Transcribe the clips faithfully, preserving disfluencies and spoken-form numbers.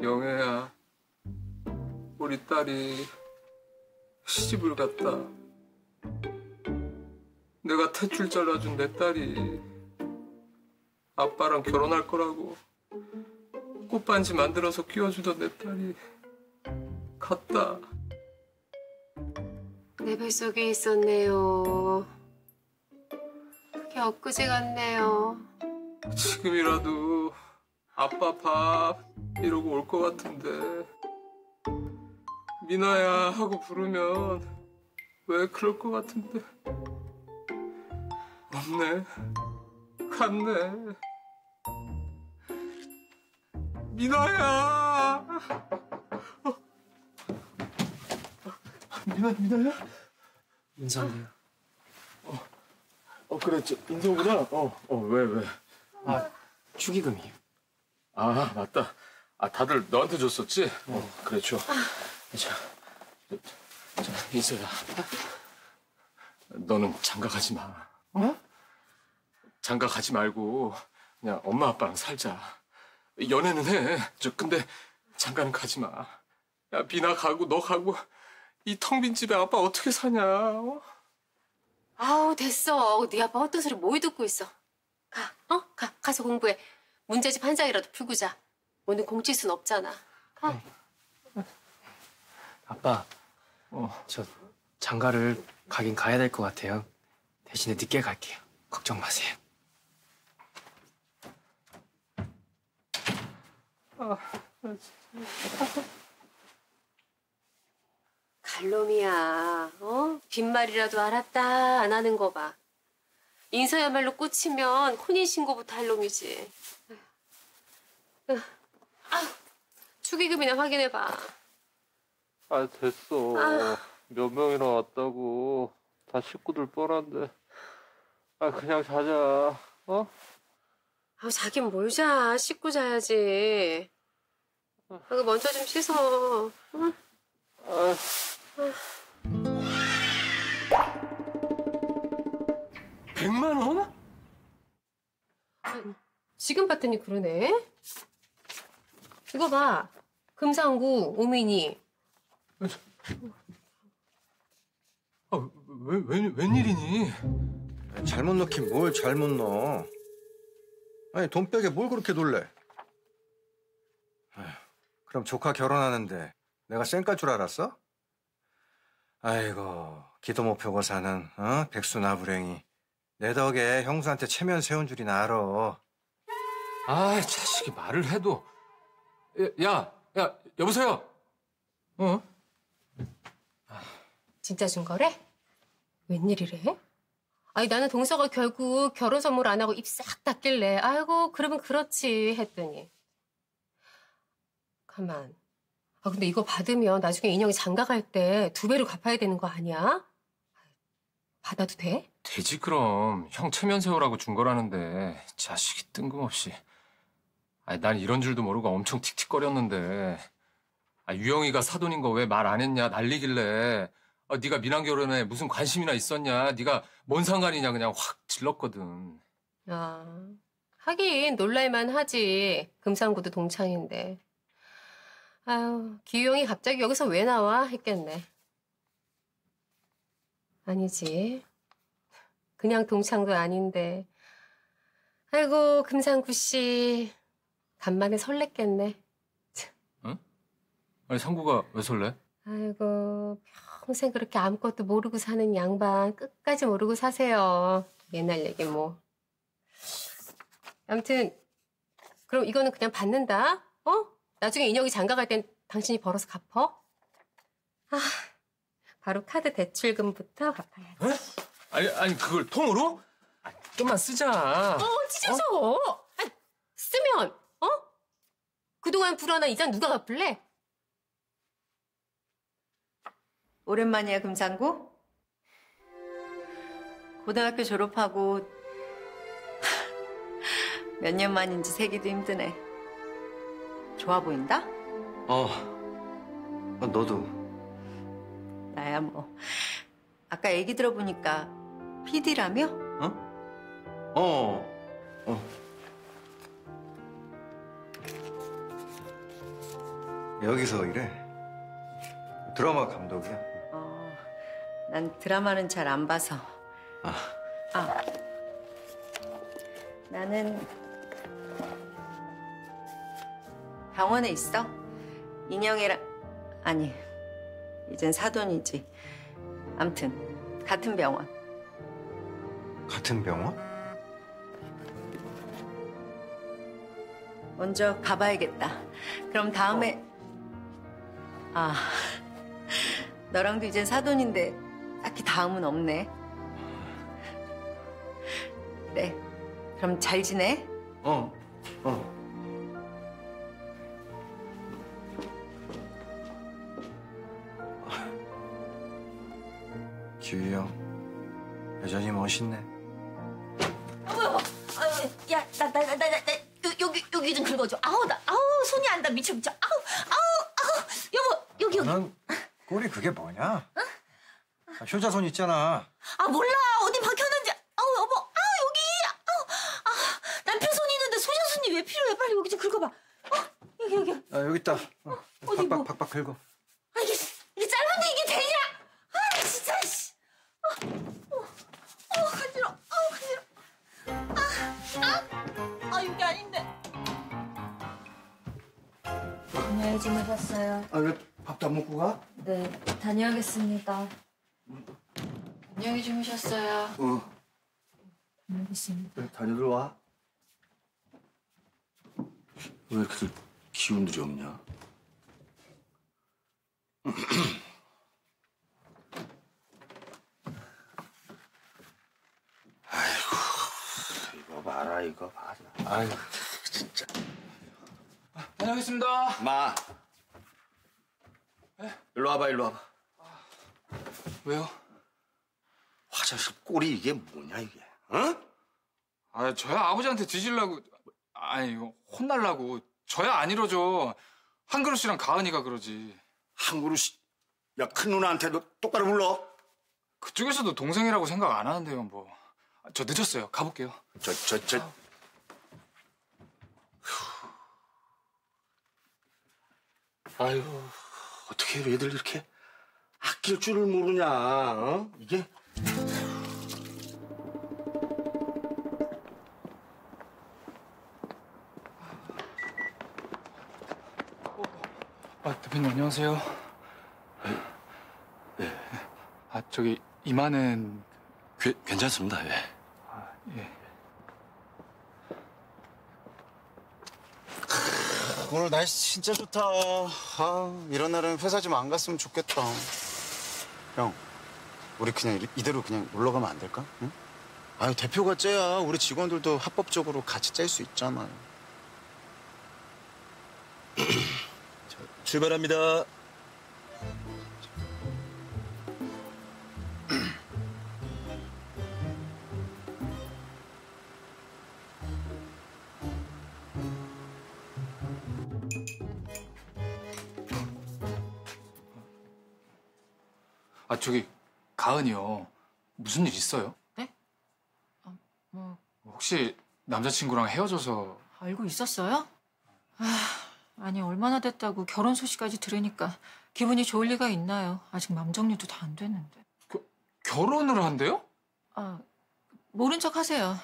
영애야, 우리 딸이 시집을 갔다. 내가 탯줄 잘라준 내 딸이 아빠랑 결혼할 거라고 꽃반지 만들어서 끼워주던 내 딸이 갔다. 내 뱃속에 있었네요. 그게 엊그제 같네요. 지금이라도 아빠 밥 이러고 올 것 같은데, 미나야 하고 부르면 왜 그럴 것 같은데 없네. 갔네. 미나야. 어. 미나, 미나야? 인성이야. 어, 어 그래, 저 인성구나. 어, 어, 왜, 왜? 아, 축의금이요. 아, 맞다. 아, 다들 너한테 줬었지? 어, 그래, 줘. 자, 자, 인성아. 너는 장가 가지 마. 어? 장가 가지 말고 그냥 엄마 아빠랑 살자. 연애는 해. 저 근데 장가는 가지 마. 야, 미나 가고 너 가고 이 텅 빈 집에 아빠 어떻게 사냐? 어? 아우 됐어. 네 아빠 헛된 소리 뭐이 듣고 있어. 가, 어? 가, 가서 공부해. 문제집 한 장이라도 풀고 자. 오늘 공지수는 없잖아. 가. 아빠, 어, 저 장가를 가긴 가야 될 것 같아요. 대신에 늦게 갈게요. 걱정 마세요. 아, 나 진짜. 갈놈이야, 어? 빈말이라도 알았다 안 하는 거 봐. 인서야말로 꽂히면 혼인 신고부터 할 놈이지. 아, 축의금이나 확인해 봐. 아, 됐어. 아. 몇 명이나 왔다고. 다 식구들 뻔한데. 아, 그냥 자자. 어? 아, 자긴 뭘 자. 씻고 자야지. 아, 먼저 좀 씻어. 응? 아. 백만 원? 아, 지금 봤더니 그러네. 이거 봐. 금상구, 오민이. 아, 왜, 왜, 웬일이니? 잘못 넣긴 뭘 잘못 넣어. 아니, 돈백에 뭘 그렇게 놀래? 아휴, 그럼 조카 결혼하는데 내가 쌩깔 줄 알았어? 아이고, 기도 못 펴고 사는 어? 백수나 불행이. 내 덕에 형수한테 체면 세운 줄이나 알아. 아, 자식이 말을 해도. 야, 야, 여보세요? 어? 진짜 준 거래? 웬일이래? 아니, 나는 동서가 결국 결혼 선물 안 하고 입 싹 닫길래 아이고 그러면 그렇지 했더니. 가만. 아, 근데 이거 받으면 나중에 인형이 장가 갈 때 두 배로 갚아야 되는 거 아니야? 받아도 돼? 되지 그럼. 형 체면 세우라고 준 거라는데. 자식이 뜬금없이. 아니, 난 이런 줄도 모르고 엄청 틱틱거렸는데. 아, 유영이가 사돈인 거 왜 말 안 했냐 난리길래. 아, 네가 미남 결혼에 무슨 관심이나 있었냐, 네가 뭔 상관이냐 그냥 확 질렀거든. 아, 하긴 놀랄만 하지. 금상구도 동창인데. 아유, 기우형이 갑자기 여기서 왜 나와 했겠네. 아니지, 그냥 동창도 아닌데. 아이고, 금상구 씨 간만에 설렜겠네. 응? 아니, 상구가 왜 설레? 아이고, 평생 그렇게 아무것도 모르고 사는 양반 끝까지 모르고 사세요. 옛날 얘기 뭐. 아무튼 그럼 이거는 그냥 받는다. 어? 나중에 인혁이 장가 갈 땐 당신이 벌어서 갚어. 아, 바로 카드 대출금부터 갚아야지. 에? 아니, 아니 그걸 통으로? 아, 좀만 쓰자. 어, 찢어져. 어? 아니, 쓰면 어? 그동안 불어난 이자 누가 갚을래? 오랜만이야, 금상구? 고등학교 졸업하고 몇 년 만인지 세기도 힘드네. 좋아 보인다? 어, 너도. 나야 뭐. 아까 얘기 들어보니까 피디라며? 어? 어, 어. 여기서 일해? 드라마 감독이야? 어, 난 드라마는 잘 안 봐서. 아. 아. 나는 병원에 있어. 인형이랑... 아니, 이젠 사돈이지. 암튼, 같은 병원. 같은 병원? 먼저 가봐야겠다. 그럼 다음에... 어. 아, 너랑도 이젠 사돈인데 딱히 다음은 없네. 그래, 그럼 잘 지내? 어, 어. 지휘 형, 여전히 멋있네. 어머, 어머, 야, 나, 나, 나, 나, 나, 여기, 여기 좀 긁어줘. 아우, 나, 아우, 손이 안 닿아, 미쳐, 미쳐. 아우, 아우, 아우, 여보, 여기, 여기. 넌 꼴이 그게 뭐냐? 응? 아, 효자손 있잖아. 아, 몰라, 어디 박혔는지. 아우, 여보, 아우, 여기. 아우, 아, 남편 손이 있는데 소자손이 왜 필요해? 빨리 여기 좀 긁어봐. 어, 여기, 여기. 아, 여기 있다. 어, 어, 어디 박박, 뭐. 박박 긁어. 아, 이게, 이게 짧은데 이게 되냐? 아, 진짜, 씨. 어, 간지러워. 어, 간지러워. 아, 아, 아, 이게 아닌데. 다녀야 좀 해봤어요. 아, 왜 밥도 안 먹고 가? 네, 다녀야겠습니다. 응. 안녕히 주무셨어요. 어. 다녀오겠습니다. 네, 다녀들 와. 왜 이렇게 기운들이 없냐? 봐라, 이거 봐라. 아유, 진짜. 아, 다녀오겠습니다. 마. 예? 일로 와봐, 일로 와봐. 아, 왜요? 화장실 꼴이 이게 뭐냐, 이게. 응? 아, 저야 아버지한테 뒤질라고. 아니, 이거 혼날라고. 저야 안 이러죠. 한 그릇이랑 가은이가 그러지. 한 그릇이? 야, 큰 누나한테도 똑바로 불러. 그쪽에서도 동생이라고 생각 안 하는데요, 뭐. 저 늦었어요. 가볼게요. 저, 저, 저. 아. 아이고, 어떻게 애들 이렇게 아낄 줄을 모르냐, 어? 이게? 아, 대표님 안녕하세요. 예. 네. 아, 저기 이마는... 괴, 괜찮습니다, 예. 예. 오늘 날씨 진짜 좋다. 아, 이런 날은 회사 좀 안 갔으면 좋겠다. 형, 우리 그냥 이대로 그냥 놀러 가면 안 될까? 응? 아유, 대표가 째야. 우리 직원들도 합법적으로 같이 짤 수 있잖아요. 자, 출발합니다. 아, 저기, 가은이요. 무슨 일 있어요? 네? 아, 뭐... 혹시 남자친구랑 헤어져서... 알고 있었어요? 아, 아니, 얼마나 됐다고 결혼 소식까지 들으니까 기분이 좋을 리가 있나요? 아직 맘 정리도 다 안 됐는데. 겨, 결혼을 한대요? 아, 모른 척 하세요.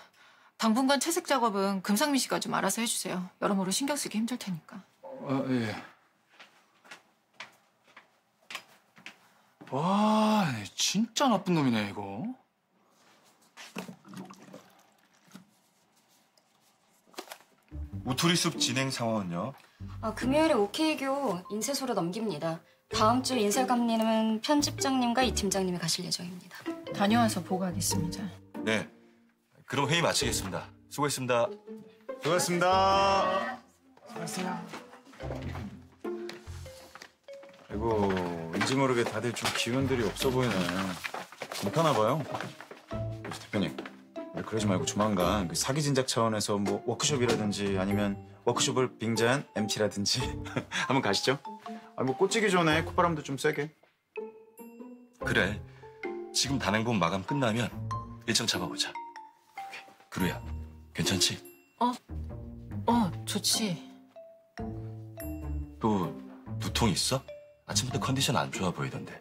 당분간 채색 작업은 금상민 씨가 좀 알아서 해주세요. 여러모로 신경 쓰기 힘들 테니까. 아, 예. 와, 진짜 나쁜 놈이네, 이거. 오토리숲 진행 상황은요? 아, 금요일에 오케이교 인쇄소로 넘깁니다. 다음 주 인쇄감님은 편집장님과 이 팀장님이 가실 예정입니다. 다녀와서 보고하겠습니다. 네, 그럼 회의 마치겠습니다. 수고했습니다. 수고했습니다. 수고했어요. 아이고, 왠지 모르게 다들 좀 기운들이 없어 보이네. 괜찮아 봐요. 그래서 대표님, 그러지 말고 조만간 그 사기 진작 차원에서 뭐 워크숍이라든지 아니면 워크숍을 빙자한 엠티라든지 한번 가시죠. 아니 뭐 꽂히기 전에 콧바람도 좀 세게. 그래, 지금 단행본 마감 끝나면 일정 잡아보자. 그루야, 괜찮지? 어, 어, 좋지. 또 두통 있어? 아침부터 컨디션 안 좋아 보이던데.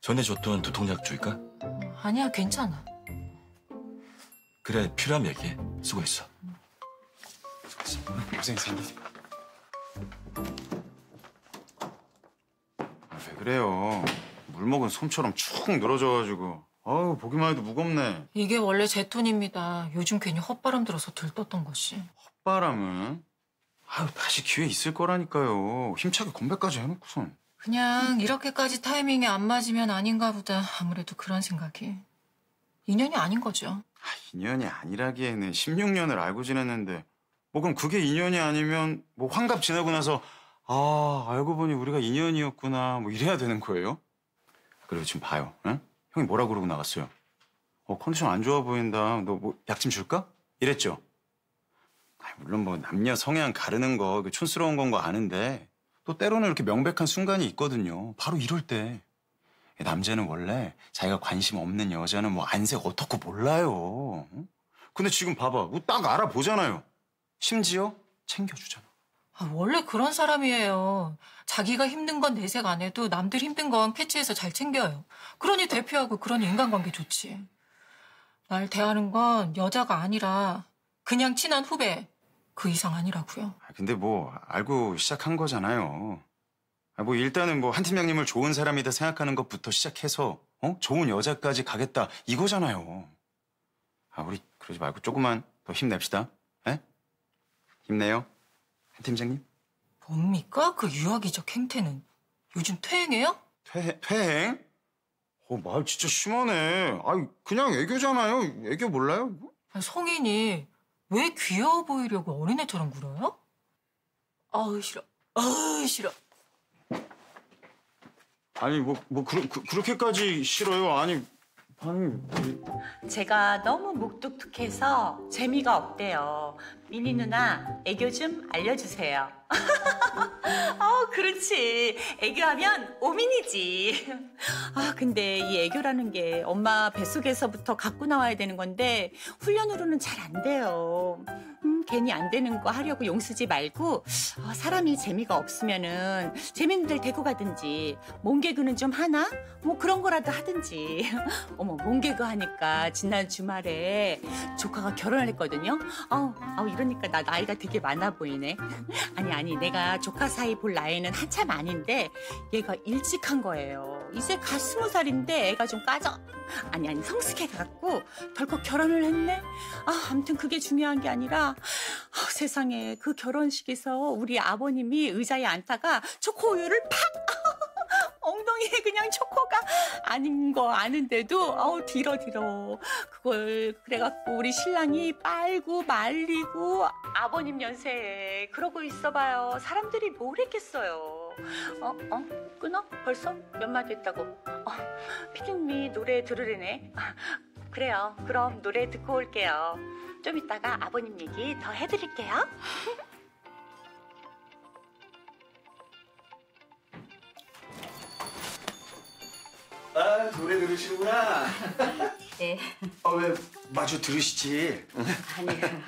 전에 줬던 두통약 줄까? 아니야, 괜찮아. 그래, 필요하면 얘기해. 수고했어. 응. 고생했어. 왜 그래요? 물 먹은 솜처럼 축 늘어져가지고. 아우, 보기만 해도 무겁네. 이게 원래 제 톤입니다. 요즘 괜히 헛바람 들어서 들떴던 것이. 헛바람은? 아유, 다시 기회 있을 거라니까요. 힘차게 건배까지 해놓고선. 그냥 이렇게까지 타이밍이 안 맞으면 아닌가 보다. 아무래도 그런 생각이. 인연이 아닌 거죠. 아, 인연이 아니라기에는 십육 년을 알고 지냈는데. 뭐 그럼 그게 인연이 아니면 뭐 환갑 지나고 나서 아, 알고 보니 우리가 인연이었구나 뭐 이래야 되는 거예요? 그리고 지금 봐요. 응? 형이 뭐라 그러고 나갔어요? 어, 컨디션 안 좋아 보인다. 너 뭐 약 좀 줄까? 이랬죠. 아니, 물론 뭐 남녀 성향 가르는 거 그 촌스러운 건 거 아는데 또 때로는 이렇게 명백한 순간이 있거든요. 바로 이럴 때. 남자는 원래 자기가 관심 없는 여자는 뭐 안색 어떻고 몰라요. 근데 지금 봐봐. 딱 알아보잖아요. 심지어 챙겨주잖아. 아, 원래 그런 사람이에요. 자기가 힘든 건 내색 안 해도 남들 힘든 건 캐치해서 잘 챙겨요. 그러니 대표하고 그러니 인간관계 좋지. 날 대하는 건 여자가 아니라 그냥 친한 후배. 그 이상 아니라고요. 근데 뭐 알고 시작한 거잖아요. 뭐 일단은 뭐 한 팀장님을 좋은 사람이다 생각하는 것부터 시작해서 어? 좋은 여자까지 가겠다 이거잖아요. 아, 우리 그러지 말고 조금만 더 힘냅시다. 에? 힘내요. 한 팀장님. 뭡니까? 그 유아기적 행태는. 요즘 퇴행해요? 퇴, 퇴행? 어, 말 진짜 심하네. 아이, 그냥 애교잖아요. 애교 몰라요? 아니, 성인이 왜 귀여워 보이려고 어린애처럼 굴어요? 아우, 싫어. 아우, 싫어. 아니, 뭐, 뭐, 그, 그, 그렇게까지 싫어요? 아니, 아니. 제가 너무 묵뚝뚝해서 재미가 없대요. 미니 누나, 애교 좀 알려주세요. 어, 그렇지. 애교하면 오민이지. 아, 근데 이 애교라는 게 엄마 뱃속에서부터 갖고 나와야 되는 건데 훈련으로는 잘 안 돼요. 음, 괜히 안 되는 거 하려고 용쓰지 말고 어, 사람이 재미가 없으면은 재밌는 데를 데리고 가든지 몸개그는 좀 하나? 뭐 그런 거라도 하든지. 어머, 몸개그 하니까 지난 주말에 조카가 결혼을 했거든요. 어, 어, 이러니까 나 나이가 되게 많아 보이네. 아니, 아니, 내가 조카 사이 볼 나이는 한참 아닌데 얘가 일찍 한 거예요. 이제 갓 스무 살인데 애가 좀 까져. 아니, 아니, 성숙해갖고 덜컥 결혼을 했네? 아, 아무튼 그게 중요한 게 아니라 아, 세상에, 그 결혼식에서 우리 아버님이 의자에 앉다가 초코우유를 팍! 엉덩이에 그냥 초코가 아닌 거 아는데도 아우 뒤러 뒤러 그걸 그래갖고 우리 신랑이 빨고 말리고 아버님 연세에 그러고 있어봐요. 사람들이 뭘 했겠어요. 어? 어? 끊어? 벌써? 몇 마디 했다고? 어, 피디님이 노래 들으래네. 그래요, 그럼 노래 듣고 올게요. 좀 이따가 아버님 얘기 더 해드릴게요. 아, 노래 들으시구나. 네. 아, 왜 마주 들으시지? 아니요.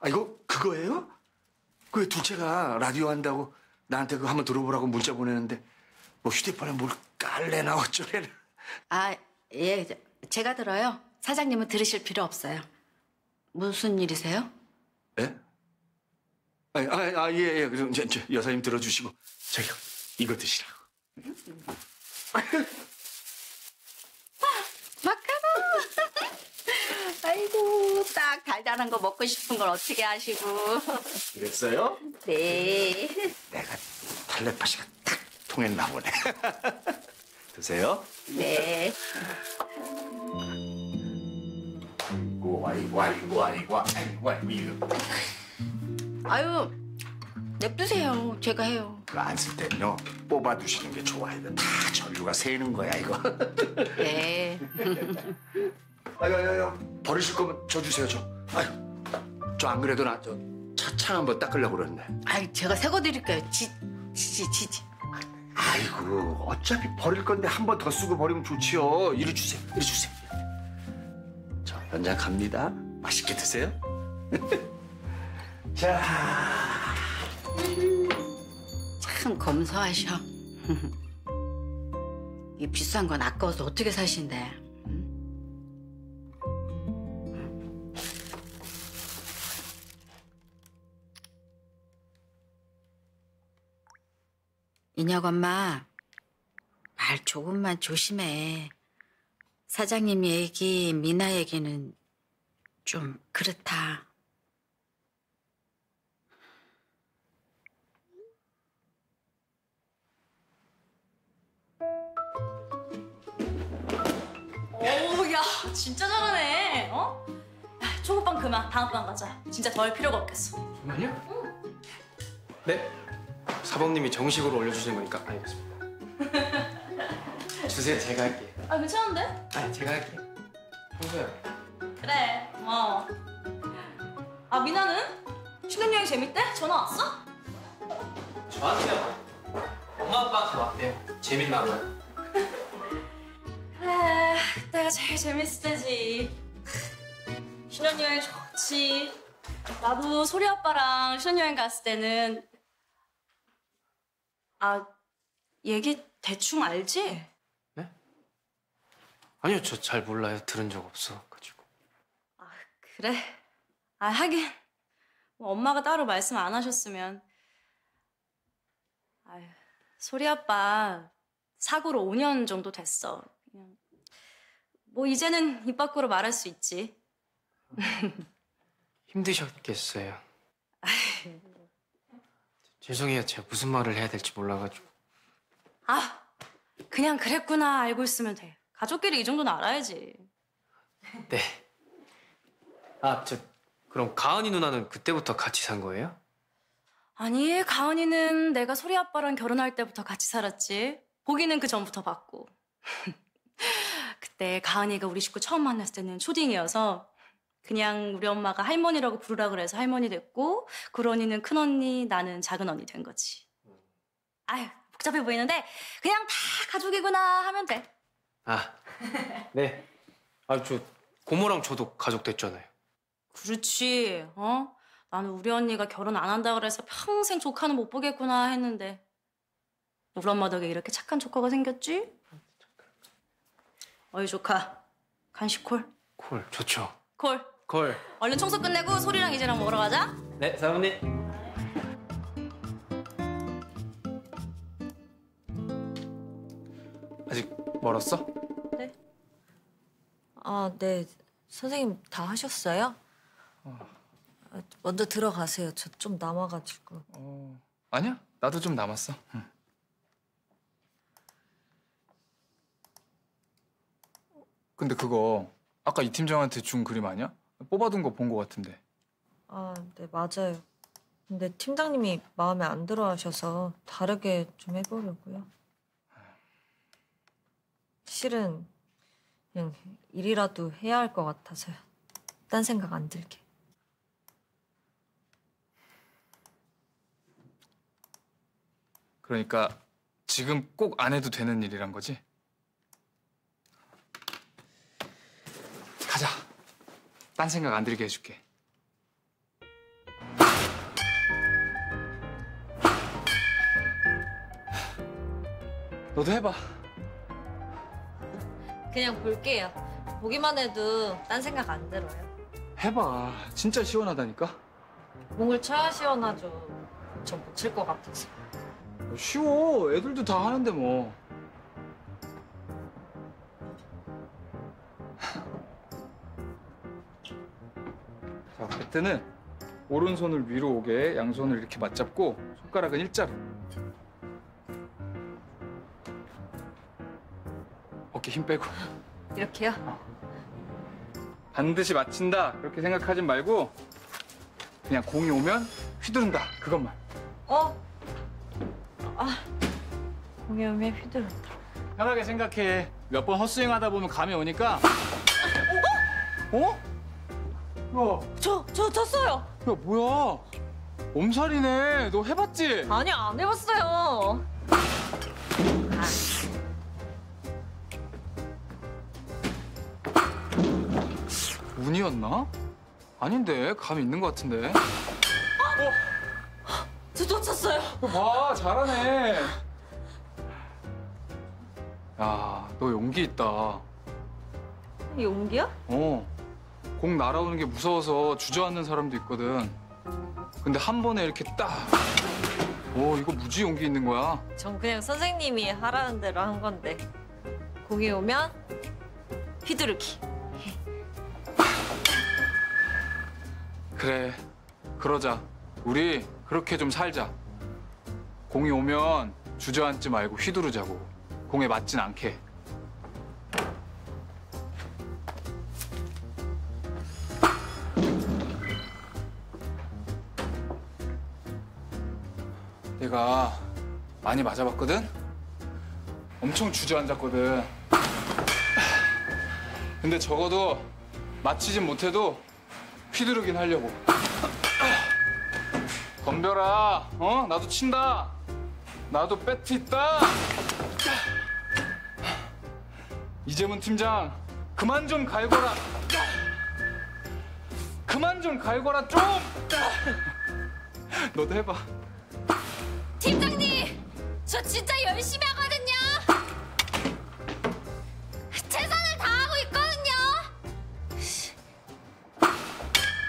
아, 이거 그거예요? 그 둘째가 라디오 한다고 나한테 그거 한번 들어보라고 문자 보내는데 뭐 휴대폰에 뭘 깔래나 어쩌래나. 아, 예, 제가 들어요. 사장님은 들으실 필요 없어요. 무슨 일이세요? 예? 아, 아, 아, 예, 예. 그럼 저, 저 여사님 들어주시고 저기 이거 드시라고. 마카롱! 아이고, 딱 달달한 거 먹고 싶은 걸 어떻게 아시고. 그랬어요? 네. 내가 텔레파시가 딱 통했나 보네. 드세요? 네. 아이고, 아이고, 아이고, 아이고, 아이고, 아이고. 아유, 냅두세요. 제가 해요. 안 쓸 때는요, 뽑아두시는 게 좋아요. 다 전류가 새는 거야, 이거. 네. 아유, 아유, 아유, 버리실 거면 저 주세요, 저. 아유, 저 안 그래도 나 저 차창 한번 닦으려고 그러는데. 아유, 제가 새거 드릴게요. 지, 지, 지, 지. 아이고, 어차피 버릴 건데 한 번 더 쓰고 버리면 좋지요. 이리 주세요, 이리 주세요. 저 현장 갑니다. 맛있게 드세요. 자. 참 검소하셔. 이 비싼 건 아까워서 어떻게 사신대. 민혁 엄마, 말 조금만 조심해. 사장님 얘기, 미나 얘기는 좀 그렇다. 오우, 야, 진짜 잘하네. 어? 야, 초급반 그만, 방학반 가자. 진짜 더 할 필요가 없겠어. 정말요? 응. 네? 사범님이 정식으로 올려주시는 거니까 알겠습니다. 주세요, 제가 할게요. 아, 괜찮은데? 아니, 제가 할게요. 평소에. 그래, 고마워. 아, 미나는? 신혼여행 재밌대? 전화 왔어? 저한테요. 엄마, 아빠한테 왔대요. 재밌나 봐요. 그래, 그때가 제일 재밌을 때지. 신혼여행 좋지. 나도 소리 아빠랑 신혼여행 갔을 때는 아, 얘기 대충 알지? 네? 아니요, 저 잘 몰라요. 들은 적 없어가지고. 아, 그래? 아, 하긴. 뭐 엄마가 따로 말씀 안 하셨으면. 아유, 소리 아빠 사고로 오 년 정도 됐어. 그냥 뭐 이제는 입 밖으로 말할 수 있지. 힘드셨겠어요. 아유. 죄송해요. 제가 무슨 말을 해야 될지 몰라가지고. 아, 그냥 그랬구나. 알고 있으면 돼. 가족끼리 이 정도는 알아야지. 네. 아, 저 그럼 가은이 누나는 그때부터 같이 산 거예요? 아니, 가은이는 내가 소리 아빠랑 결혼할 때부터 같이 살았지. 보기는 그 전부터 봤고. 그때 가은이가 우리 식구 처음 만났을 때는 초딩이어서 그냥 우리 엄마가 할머니라고 부르라 그래서 할머니 됐고, 그런이는 큰언니, 나는 작은언니 된 거지. 아유, 복잡해 보이는데 그냥 다 가족이구나 하면 돼. 아, 네. 아, 저 고모랑 저도 가족 됐잖아요. 그렇지, 어? 나는 우리 언니가 결혼 안 한다 그래서 평생 조카는 못 보겠구나 했는데 우리 엄마 덕에 이렇게 착한 조카가 생겼지? 어이, 조카. 간식 콜? 콜, 좋죠. 콜. 콜. 얼른 청소 끝내고 소리랑 이제랑 먹으러 가자. 네, 사모님. 아직 멀었어? 네. 아, 네. 선생님 다 하셨어요? 어. 먼저 들어가세요. 저 좀 남아가지고. 어. 아니야. 나도 좀 남았어. 응. 근데 그거 아까 이 팀장한테 준 그림 아니야? 뽑아둔 거 본 거 같은데. 아, 네, 맞아요. 근데 팀장님이 마음에 안 들어 하셔서 다르게 좀 해보려고요. 실은 그냥 일이라도 해야 할 것 같아서요. 딴 생각 안 들게. 그러니까 지금 꼭 안 해도 되는 일이란 거지? 가자. 딴 생각 안 들게 해줄게. 너도 해봐. 그냥 볼게요. 보기만 해도 딴 생각 안 들어요. 해봐. 진짜 시원하다니까. 공을 쳐야 시원하죠. 전 못 칠 것 같아서. 쉬워. 애들도 다 하는데 뭐. 배트는 오른손을 위로 오게 양손을 이렇게 맞잡고 손가락은 일자로. 어깨 힘 빼고. 이렇게요? 어. 반드시 맞힌다 그렇게 생각하지 말고 그냥 공이 오면 휘두른다 그것만. 어? 아, 공이 오면 휘두른다. 편하게 생각해. 몇 번 헛스윙하다 보면 감이 오니까. 어? 어? 야. 저, 저, 졌어요. 야, 뭐야? 엄살이네. 너 해봤지? 아니, 안 해봤어요. 아. 운이었나? 아닌데, 감이 있는 것 같은데. 어? 어? 저 놓쳤어요. 와, 잘하네. 야, 너 용기 있다. 용기야? 어. 공 날아오는 게 무서워서 주저앉는 사람도 있거든. 근데 한 번에 이렇게 딱. 오, 이거 무지 용기 있는 거야. 전 그냥 선생님이 하라는 대로 한 건데. 공이 오면 휘두르기. 그래, 그러자. 우리 그렇게 좀 살자. 공이 오면 주저앉지 말고 휘두르자고. 공에 맞진 않게. 내가 많이 맞아봤거든? 엄청 주저앉았거든. 근데 적어도 맞히진 못해도 휘두르긴 하려고. 덤벼라. 어? 나도 친다. 나도 배트 있다. 이재문 팀장, 그만 좀 갈거라. 그만 좀 갈거라, 좀! 너도 해봐. 팀장님! 저 진짜 열심히 하거든요! 최선을 다하고 있거든요!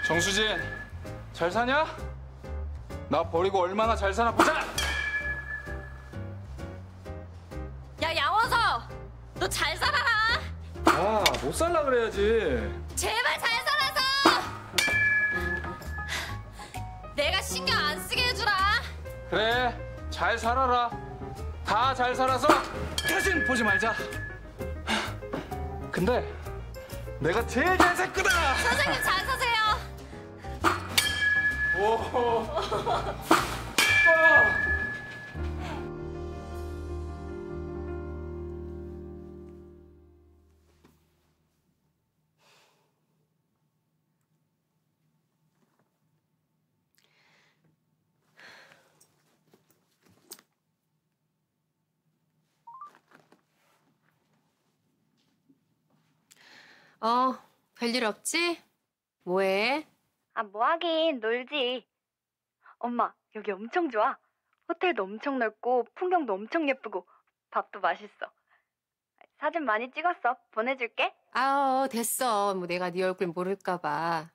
정수진, 잘 사냐? 나 버리고 얼마나 잘 사나 보자! 야, 양원서! 너 잘 살아라! 아, 못 살라 그래야지. 제발 잘 살아서! 내가 신경 안 쓰게 해주라! 그래, 잘 살아라. 다 잘 살아서 대신 보지 말자. 근데 내가 제일 잘 살 거다. 선생님 잘 사세요. 오. 어, 별일 없지? 뭐해? 아, 뭐하긴 놀지. 엄마, 여기 엄청 좋아. 호텔도 엄청 넓고 풍경도 엄청 예쁘고 밥도 맛있어. 사진 많이 찍었어. 보내줄게. 아, 됐어. 뭐 내가 네 얼굴 모를까 봐.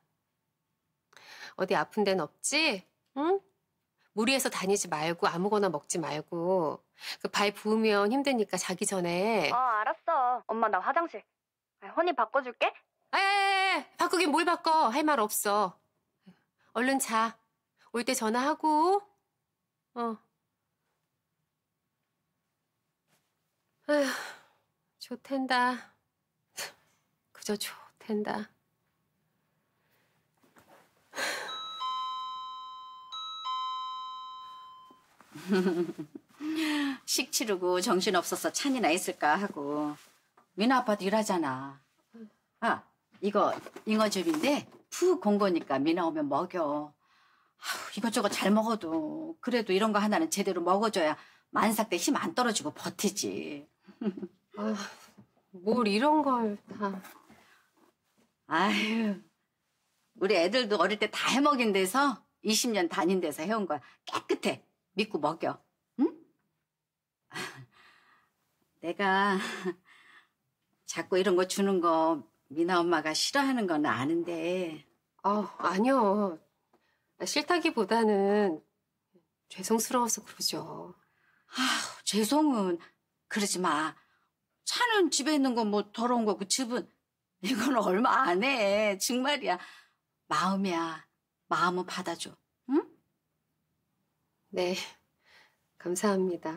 어디 아픈 데는 없지? 응? 무리해서 다니지 말고 아무거나 먹지 말고. 그 발 부으면 힘드니까 자기 전에. 어, 알았어. 엄마, 나 화장실. 허니 바꿔줄게. 에이, 바꾸긴 뭘 바꿔. 할 말 없어. 얼른 자. 올 때 전화하고. 어. 에휴, 좋댄다. 그저 좋댄다. 식 치르고 정신 없어서 찬이나 있을까 하고. 민아 아빠도 일하잖아. 아, 이거 잉어즙인데 푹 공거니까 민아 오면 먹여. 아우, 이것저것 잘 먹어도 그래도 이런 거 하나는 제대로 먹어줘야 만삭 때 힘 안 떨어지고 버티지. 아, 뭘 이런 걸 다. 아유, 우리 애들도 어릴 때 다 해먹인 데서 이십 년 다닌 데서 해온 거야. 깨끗해. 믿고 먹여. 응? 내가... 자꾸 이런 거 주는 거 미나 엄마가 싫어하는 건 아는데. 아, 아니요. 싫다기보다는 죄송스러워서 그러죠. 아, 죄송은 그러지 마. 차는 집에 있는 건 뭐 더러운 거고 집은 이건 얼마 안 해. 정말이야. 마음이야. 마음은 받아줘. 응? 네. 감사합니다.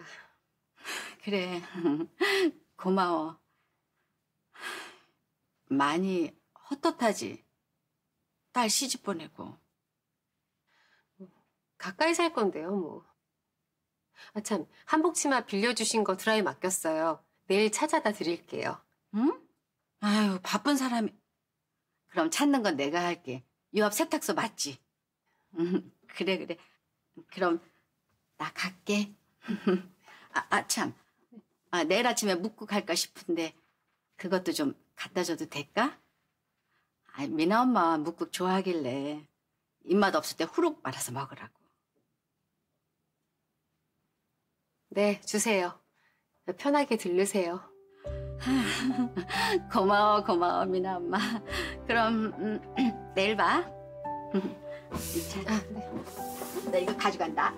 그래. 고마워. 많이 헛헛하지? 딸 시집 보내고. 가까이 살 건데요, 뭐. 아, 참, 한복 치마 빌려주신 거 드라이 맡겼어요. 내일 찾아다 드릴게요. 응? 아유, 바쁜 사람이. 그럼 찾는 건 내가 할게. 요 앞 세탁소 맞지? 응, 그래, 그래. 그럼 나 갈게. 아, 아, 참. 아, 내일 아침에 묵고 갈까 싶은데 그것도 좀 갖다 줘도 될까? 아, 미나 엄마 묵국 좋아하길래 입맛 없을 때 후룩 말아서 먹으라고. 네, 주세요. 편하게 들르세요. 고마워, 고마워, 미나 엄마. 그럼 음, 내일 봐. 자, 아, 네. 나 이거 가져간다.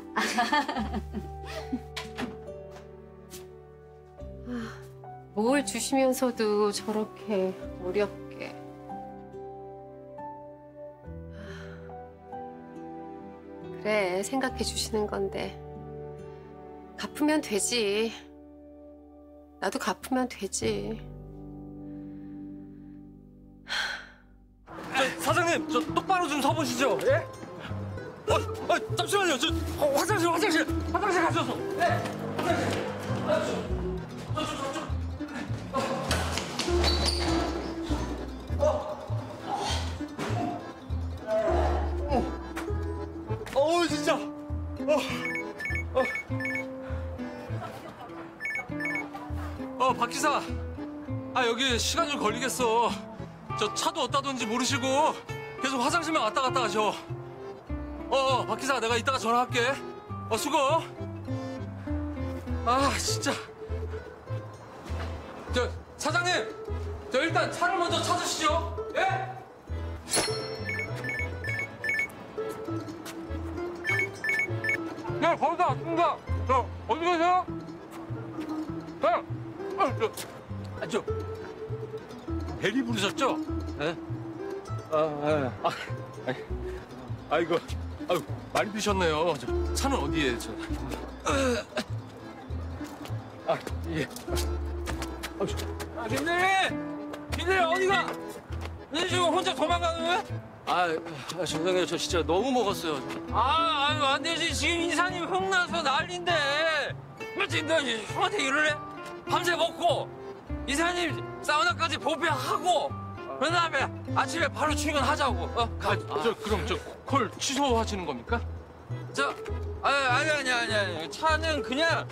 뭘 주시면서도 저렇게 어렵게. 그래, 생각해 주시는 건데. 갚으면 되지. 나도 갚으면 되지. 저, 사장님, 저 똑바로 좀 서보시죠. 예? 어, 어, 잠시만요. 저 어, 화장실, 화장실, 화장실 가셔서. 예, 화장실, 화장실. 저, 저, 저, 저. 어우 진짜 어어어 박기사, 아 여기 시간 좀 걸리겠어. 저 차도 어디다든지 모르시고 계속 화장실만 왔다 갔다 하셔. 어어 박기사, 내가 이따가 전화할게. 어 수고. 아 진짜. 저 사장님, 저 일단 차를 먼저 찾으시죠. 예? 네, 거기서 왔습니다. 저, 어디 계세요? 네. 아, 저, 아, 저, 벨이 부르셨죠? 네. 아, 네. 아, 아, 아이고, 아유, 많이 드셨네요. 저, 차는 어디에, 저. 아, 예. 아, 저. 아, 김대리! 김대리, 어디가? 니 지금 혼자 도망가는 거야? 아, 아, 죄송해요. 저 진짜 너무 먹었어요. 아, 아유, 안 되지. 지금 이사님 흥나서 난리인데. 며칠 너 형한테 일을 해? 밤새 먹고, 이사님 사우나까지 보배하고, 그 다음에 아침에 바로 출근하자고. 어? 가. 아, 저, 그럼 저 콜 취소하시는 겁니까? 저, 아니, 아니, 아니, 아니, 아니. 차는 그냥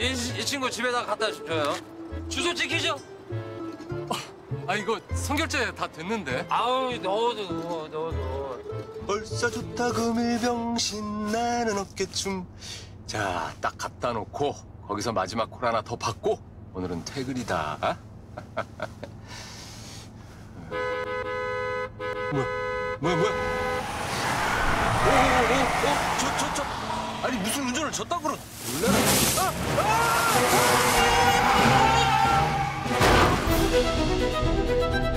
이, 이 친구 집에다 갖다 줘요. 주소 지키죠? 아 이거 선결제 다 됐는데. 아우 넣어줘 넣어 넣어. 벌써 좋다고 밀병신 나는 없겠춤. 자, 딱 갖다 놓고 거기서 마지막 콜 하나 더 받고 오늘은 퇴근이다. 어? 뭐야 뭐야 뭐야. 오오오오저저저 저. 아니 무슨 운전을 저따구로 놀래라. 아! 아! 아!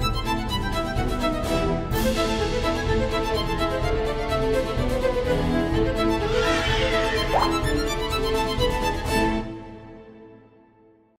you.